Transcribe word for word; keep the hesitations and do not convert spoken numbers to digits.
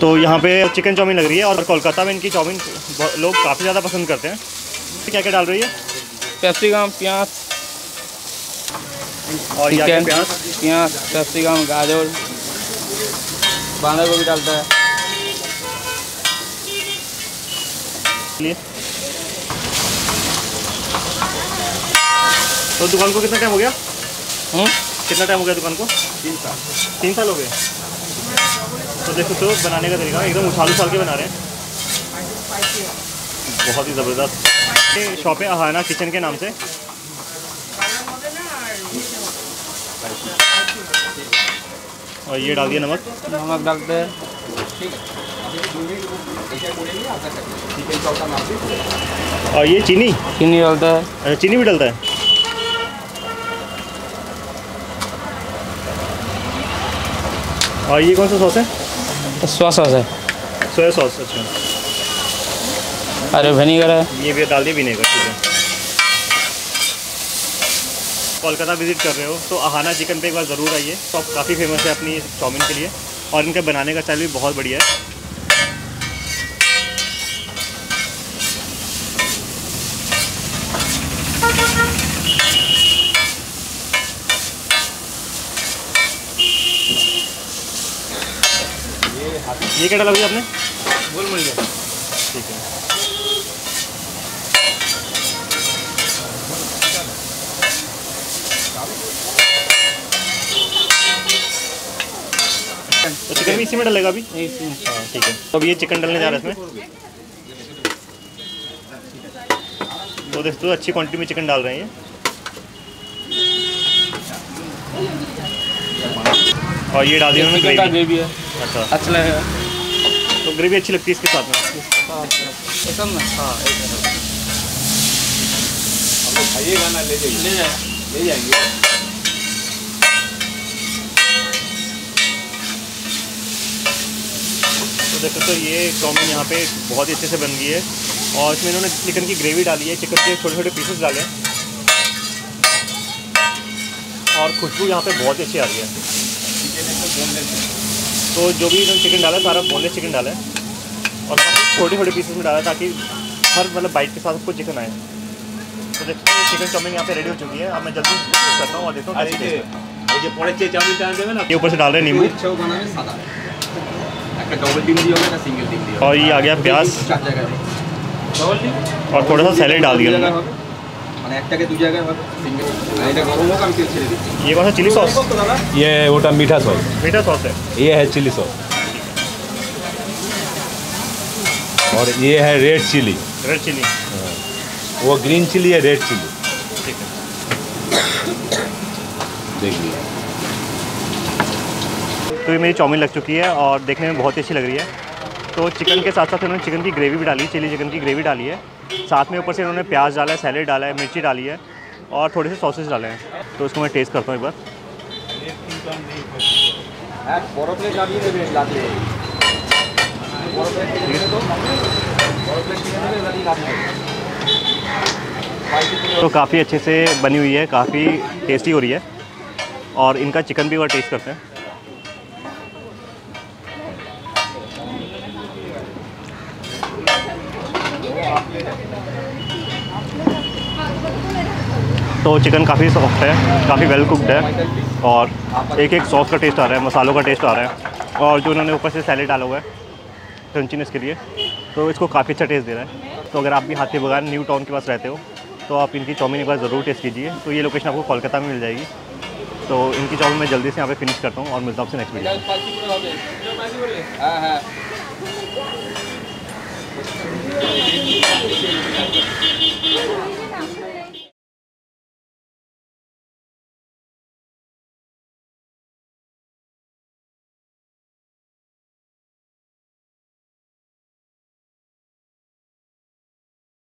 तो यहाँ पे चिकन चाउमीन लग रही है और कोलकाता में इनकी चाउमीन लोग काफ़ी ज़्यादा पसंद करते हैं। क्या क्या डाल रही है? कैप्सिकम, प्याज और चिकन, प्याज, कैप्सिकम, गाजर, बांधा गोभी डालता है। तो दुकान को कितना टाइम हो गया? हुँ? कितना टाइम हो गया दुकान को? तीन साल तीन साल हो गए। तो देखो तो बनाने का तरीका एकदम उछाल उछाल के बना रहे हैं, बहुत ही ज़बरदस्त। ये शॉप है अहाना किचन के नाम से। और ये डाल दिया नमक, नमक डालते हैं। और ये चीनी चीनी डालता है। अच्छा, चीनी भी डालता है। और ये कौन सा सॉस है? सोया सॉस है। सोया सॉस, अच्छा। अरे विनेगर है, ये भी डाल दिया विनेगर। ठीक है, कोलकाता विज़िट कर रहे हो तो अहाना चिकन पे एक बार ज़रूर आइए। शॉप काफ़ी फेमस है अपनी चाउमीन के लिए और इनके बनाने का स्टाइल भी बहुत बढ़िया है। ये क्या डाला भैया आपने? गोलमरीच। ठीक है, तो चिकन भी इसी में डलेगा अभी? ठीक है, तो अब ये चिकन डलने जा रहा है इसमें। तो दोस्तों अच्छी क्वांटिटी में चिकन डाल रहे हैं। और ये डाल दिया ग्रेवी है। अच्छा, अच्छा लगेगा। तो ग्रेवी अच्छी लगती है इसके साथ में। हाँ, खाइएगा ना, ले ले जाएंगे। तो देखो तो ये चाउमीन यहाँ पे बहुत ही अच्छे से बन गई है और इसमें इन्होंने चिकन की ग्रेवी डाली है, चिकन के छोटे छोटे पीसेस डाले हैं और खुशबू यहाँ पे बहुत ही अच्छी आ रही है। तो जो भी इन्होंने चिकन डाला है सारा बोनलेस चिकन डाला है और छोटे छोटे पीसेस में डाला ताकि हर मतलब बाइट के साथ कुछ चिकन आए। तो देखो तो चिकन चाउमीन यहाँ पे रेडी हो चुकी है। अब मैं जल्दी करता हूँ और देखता हूँ। ये ऊपर से डाल रहे हैं नींबू और ये आ गया प्याज और थोड़ा सा सैलेड डाल दिया। ये कौन सा चिली सॉस? ये वोटा मीठा सॉस। मीठा सॉस है, ये है चिली सॉस। और ये है रेड चिली। रेड चिली वो ग्रीन चिली है, रेड चिली। ठीक है, देखिए तो ये मेरी चाउमीन लग चुकी है और देखने में बहुत ही अच्छी लग रही है। तो चिकन के साथ साथ इन्होंने चिकन की ग्रेवी भी डाली, चिली चिकन की ग्रेवी डाली है, साथ में ऊपर से इन्होंने प्याज डाला है, सैलेड डाला है, मिर्ची डाली है और थोड़े से सॉसेस डाले हैं। तो उसको मैं टेस्ट करता हूँ एक बार। तो काफ़ी अच्छे से बनी हुई है, काफ़ी टेस्टी हो रही है और इनका चिकन भी एक बार टेस्ट करते हैं। तो चिकन काफ़ी सॉफ्ट है, काफ़ी वेल कुक्ड है और एक एक सॉस का टेस्ट आ रहा है, मसालों का टेस्ट आ रहा है और जो उन्होंने ऊपर से सैलेड डाला हुआ है क्रंचीनेस के लिए, तो इसको काफ़ी अच्छा टेस्ट दे रहा है। तो अगर आप भी हाथी बगान न्यू टाउन के पास रहते हो तो आप इनकी चाउमीन एक बार ज़रूर टेस्ट कीजिए। तो ये लोकेशन आपको कोलकाता में मिल जाएगी। तो इनकी चाउमीन मैं जल्दी से यहाँ पर फिनिश करता हूँ और मिलता हूँ आपसे नेक्स्ट वीडियो।